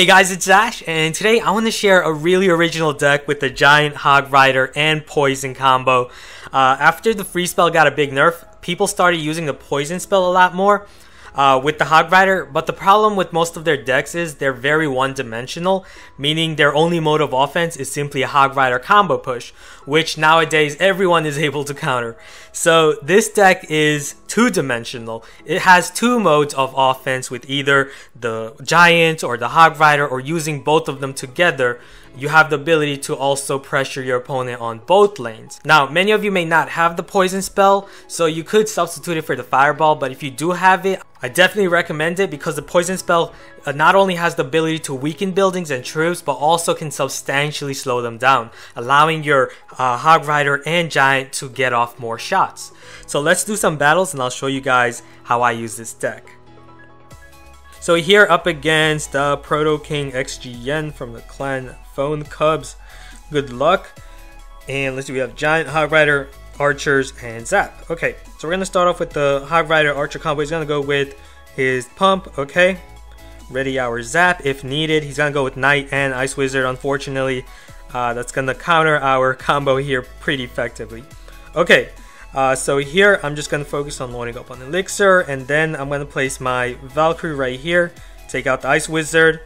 Hey guys, it's Ash, and today I want to share a really original deck with the Giant, Hog Rider, and Poison combo. After the free spell got a big nerf, people started using the Poison spell a lot more with the Hog Rider, but the problem with most of their decks is they're very one-dimensional, meaning their only mode of offense is simply a Hog Rider combo push, which nowadays everyone is able to counter. So this deck is two-dimensional. It has two modes of offense with either the Giant or the Hog Rider, or using both of them together. You have the ability to also pressure your opponent on both lanes. Now, many of you may not have the Poison spell, so you could substitute it for the Fireball, but if you do have it, I definitely recommend it because the Poison spell not only has the ability to weaken buildings and troops, but also can substantially slow them down, allowing your Hog Rider and Giant to get off more shots. So let's do some battles and I'll show you guys how I use this deck. So here up against Proto King XGN from the Clan Phone Cubs. Good luck. And let's see, we have Giant, Hog Rider, Archers, and Zap. Okay, so we're gonna start off with the Hog Rider Archer combo. He's gonna go with his Pump, okay. Ready our Zap if needed. He's gonna go with Knight and Ice Wizard, unfortunately. That's gonna counter our combo here pretty effectively. Okay, so here I'm just gonna focus on loading up on Elixir, and then I'm gonna place my Valkyrie right here, take out the Ice Wizard,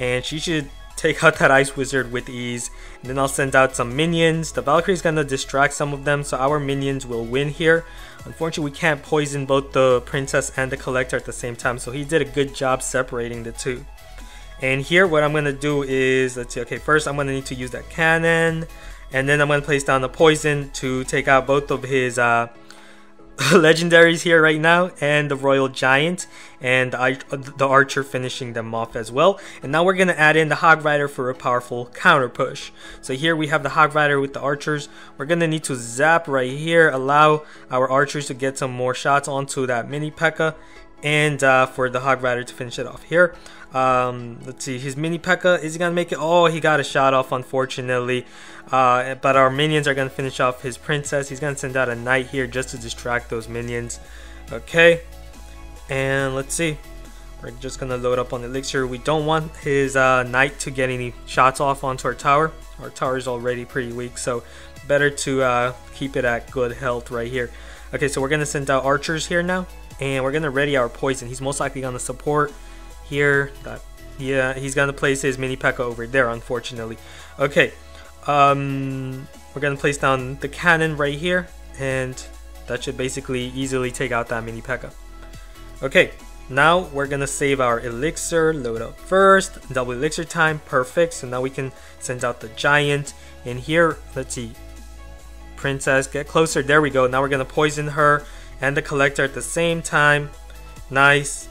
and she should take out that Ice Wizard with ease. And then I'll send out some minions. The Valkyrie's gonna distract some of them, so our minions will win here. Unfortunately, we can't poison both the Princess and the Collector at the same time, so he did a good job separating the two. And here what I'm gonna do is, let's see, okay, first I'm gonna need to use that cannon, and then I'm gonna place down the poison to take out both of his legendaries here right now, and the Royal Giant, and the Archer finishing them off as well. And now we're going to add in the Hog Rider for a powerful counter push. So here we have the Hog Rider with the Archers. We're going to need to zap right here, allow our Archers to get some more shots onto that mini P.E.K.K.A, and for the Hog Rider to finish it off here. Let's see, his mini P.E.K.K.A, is he gonna make it? Oh, he got a shot off, unfortunately. But our minions are gonna finish off his Princess. He's gonna send out a Knight here just to distract those minions. Okay, and let's see, we're just gonna load up on Elixir. We don't want his Knight to get any shots off onto our tower. Our tower is already pretty weak, so better to keep it at good health right here. Okay, so we're gonna send out Archers here now, and we're gonna ready our poison. He's most likely gonna support here. Yeah, he's gonna place his mini P.E.K.K.A over there, unfortunately. Okay, we're gonna place down the cannon right here, and that should basically easily take out that mini P.E.K.K.A. Okay, now we're gonna save our elixir, load up first, double elixir time, perfect. So now we can send out the Giant, and here, let's see, Princess, get closer, there we go. Now we're gonna poison her and the Collector at the same time, nice.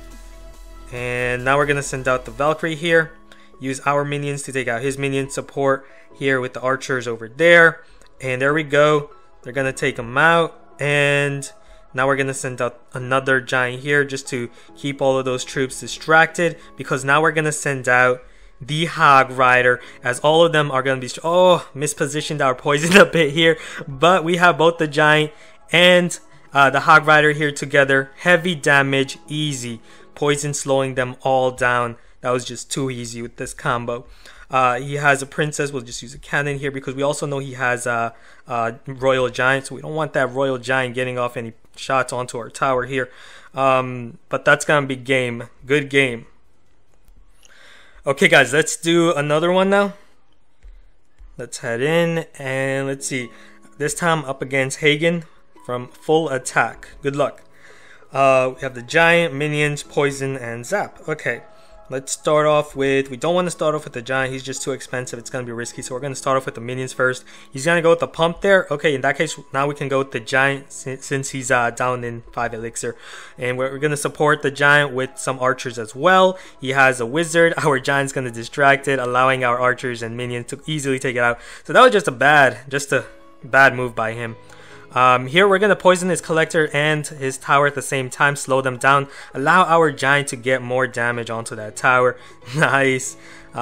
And now we're gonna send out the Valkyrie here, use our minions to take out his minion, support here with the Archers over there, and there we go. They're gonna take him out, and now we're gonna send out another Giant here just to keep all of those troops distracted, because now we're gonna send out the Hog Rider, as all of them are gonna be, oh, mispositioned our poison a bit here, but we have both the Giant and the Hog Rider here together. Heavy damage, easy. Poison slowing them all down. That was just too easy with this combo. He has a Princess. We'll just use a cannon here because we also know he has a Royal Giant, so we don't want that Royal Giant getting off any shots onto our tower here. But that's gonna be game. Good game. Okay guys, let's do another one now. Let's head in and let's see. This time up against Hagen from Full Attack. Good luck. We have the Giant, minions, poison, and zap. Okay, let's start off with, we don't want to start off with the Giant, he's just too expensive, it's gonna be risky, so we're gonna start off with the minions first. He's gonna go with the Pump there. Okay, in that case now we can go with the Giant since he's down in 5 elixir, and we're gonna support the Giant with some Archers as well. He has a Wizard. Our Giant's gonna distract it, allowing our Archers and minions to easily take it out. So that was just a bad move by him. Here we're going to poison his Collector and his tower at the same time, slow them down, allow our Giant to get more damage onto that tower. Nice.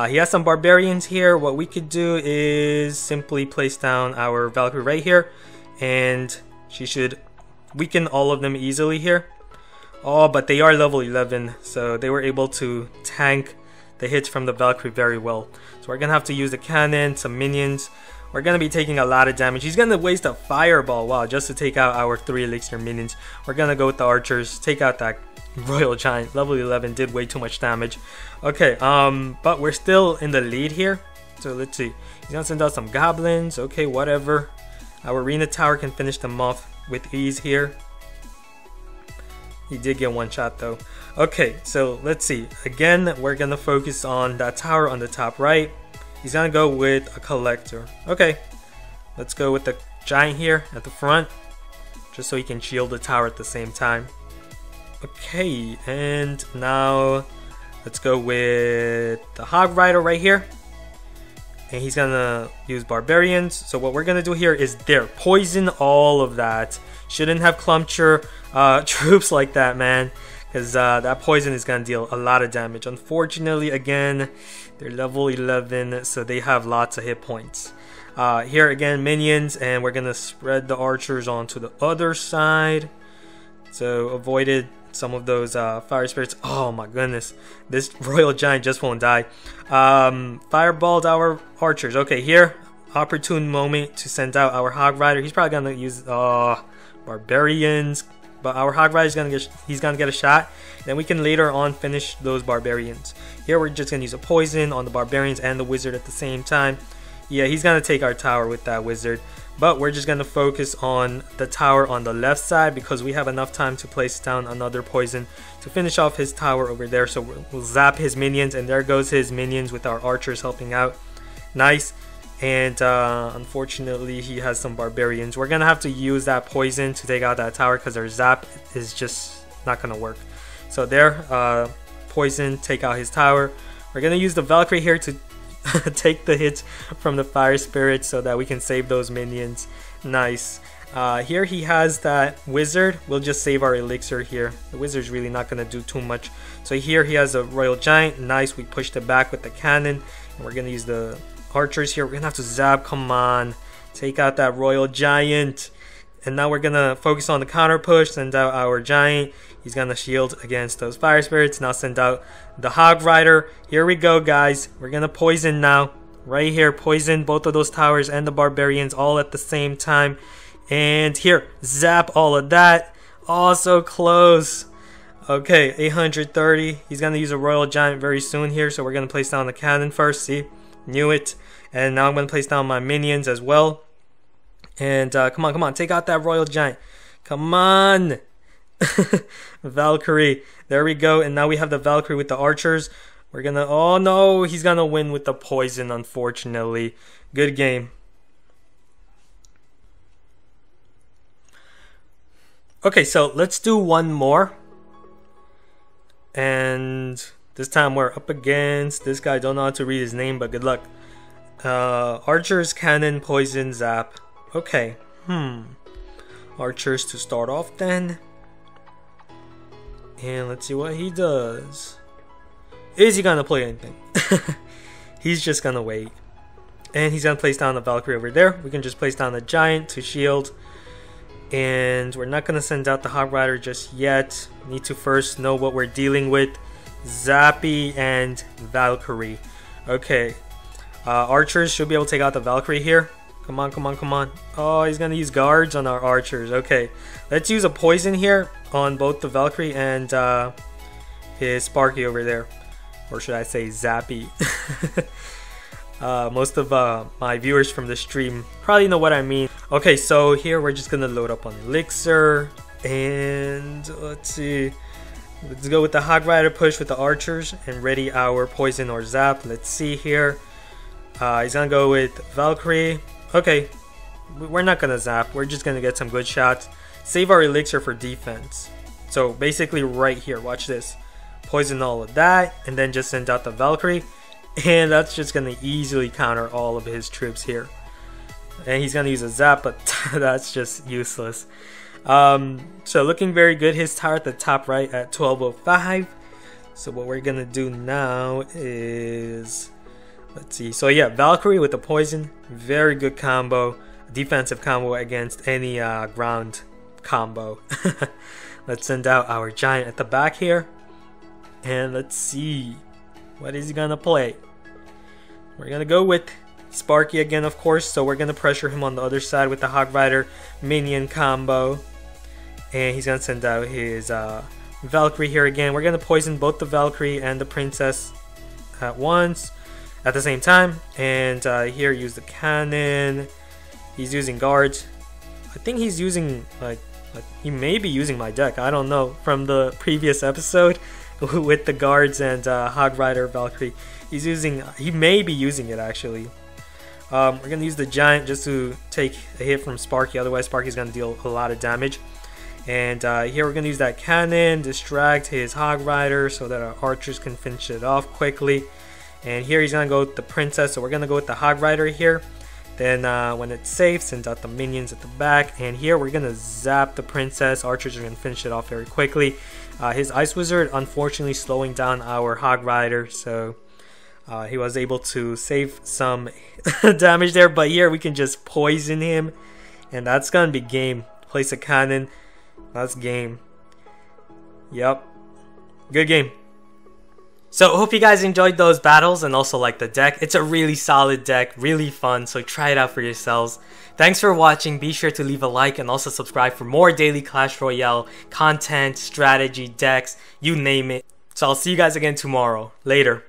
He has some Barbarians here. What we could do is simply place down our Valkyrie right here, and she should weaken all of them easily here. Oh, but they are level 11, so they were able to tank the hits from the Valkyrie very well. So we're gonna have to use the cannon, some minions. We're gonna be taking a lot of damage. He's gonna waste a fireball, wow, just to take out our 3 elixir minions. We're gonna go with the archers, take out that Royal Giant. Level 11 did way too much damage. Okay, but we're still in the lead here. So let's see. He's gonna send out some goblins. Okay, whatever. Our arena tower can finish them off with ease here. He did get one shot though. Okay, so let's see. Again, we're gonna focus on that tower on the top right. He's gonna go with a collector. Okay, let's go with the giant here at the front, just so he can shield the tower at the same time. Okay, and now let's go with the Hog Rider right here. And he's gonna use barbarians. So what we're gonna do here is there, poison all of that. Shouldn't have clumped your troops like that, man. Because that poison is going to deal a lot of damage. Unfortunately, again, they're level 11, so they have lots of hit points. Here again, minions, and we're going to spread the archers onto the other side. So avoided some of those fire spirits. Oh my goodness, this Royal Giant just won't die. Fireballed our archers. Okay, here, opportune moment to send out our Hog Rider. He's probably going to use barbarians. But our Hog Rider is gonna get a shot. Then we can later on finish those barbarians. Here we're just gonna use a poison on the barbarians and the wizard at the same time. Yeah, he's gonna take our tower with that wizard. But we're just gonna focus on the tower on the left side because we have enough time to place down another poison to finish off his tower over there. So we'll zap his minions, and there goes his minions with our archers helping out. Nice. And unfortunately, he has some barbarians. We're gonna have to use that poison to take out that tower because our zap is just not gonna work. So there, poison, take out his tower. We're gonna use the Valkyrie here to take the hits from the fire spirit so that we can save those minions. Nice. Here he has that wizard. We'll just save our elixir here. The wizard's really not gonna do too much. So here he has a Royal Giant. Nice, we pushed it back with the cannon. And we're gonna use the archers here. We're gonna have to zap, come on, take out that Royal Giant. And now we're gonna focus on the counter push, send out our giant. He's gonna shield against those fire spirits. Now send out the Hog Rider. Here we go, guys. We're gonna poison now, right here, poison both of those towers and the barbarians all at the same time. And here, zap all of that. Oh, so close. Okay, 830. He's gonna use a Royal Giant very soon here, so we're gonna place down the cannon first. See, knew it. And now I'm going to place down my minions as well. And come on, come on, take out that Royal Giant. Come on. Valkyrie. There we go. And now we have the Valkyrie with the archers. We're going to, oh no, he's going to win with the poison, unfortunately. Good game. Okay, so let's do one more. And this time we're up against this guy. Don't know how to read his name, but good luck. Archers, cannon, poison, zap. Okay. Archers to start off then. And let's see what he does. Is he gonna play anything? He's just gonna wait. And he's gonna place down the Valkyrie over there. We can just place down the giant to shield. And we're not gonna send out the Hog Rider just yet. We need to first know what we're dealing with. Zappy and Valkyrie. Okay, archers should be able to take out the Valkyrie here. Come on, come on, come on. Oh, he's gonna use guards on our archers. Okay, let's use a poison here on both the Valkyrie and his Sparky over there, or should I say Zappy. Most of my viewers from the stream probably know what I mean. Okay, so here we're just gonna load up on elixir, and let's see. Let's go with the Hog Rider push with the archers and ready our poison or zap. Let's see here. He's gonna go with Valkyrie. Okay, we're not gonna zap. We're just gonna get some good shots. Save our elixir for defense. So basically right here, watch this. Poison all of that and then just send out the Valkyrie. And that's just gonna easily counter all of his troops here. And he's gonna use a zap, but that's just useless. So looking very good, his tower at the top right at 1205. So what we're gonna do now is, let's see. So yeah, Valkyrie with the poison, very good combo, defensive combo against any ground combo. Let's send out our giant at the back here, and let's see. What is he gonna play? We're gonna go with Sparky again, of course, so we're gonna pressure him on the other side with the Hog Rider minion combo. And he's gonna send out his Valkyrie here again. We're gonna poison both the Valkyrie and the Princess at once, at the same time. And here, use the cannon. He's using guards. I think he's using, he may be using my deck, I don't know, from the previous episode with the guards and Hog Rider Valkyrie. He's using, he may be using it actually. We're gonna use the giant just to take a hit from Sparky, otherwise Sparky's gonna deal a lot of damage. And here we're gonna use that cannon, distract his Hog Rider so that our archers can finish it off quickly. And here he's gonna go with the Princess, so we're gonna go with the Hog Rider here. Then when it's safe, send out the minions at the back. And here we're gonna zap the Princess. Archers are gonna finish it off very quickly. His Ice Wizard unfortunately slowing down our Hog Rider, so he was able to save some damage there. But here we can just poison him, and that's gonna be game. Place a cannon. That's game. Yep. Good game. So hope you guys enjoyed those battles and also liked the deck. It's a really solid deck, really fun, so try it out for yourselves. Thanks for watching. Be sure to leave a like and also subscribe for more daily Clash Royale content, strategy, decks, you name it. So I'll see you guys again tomorrow. Later.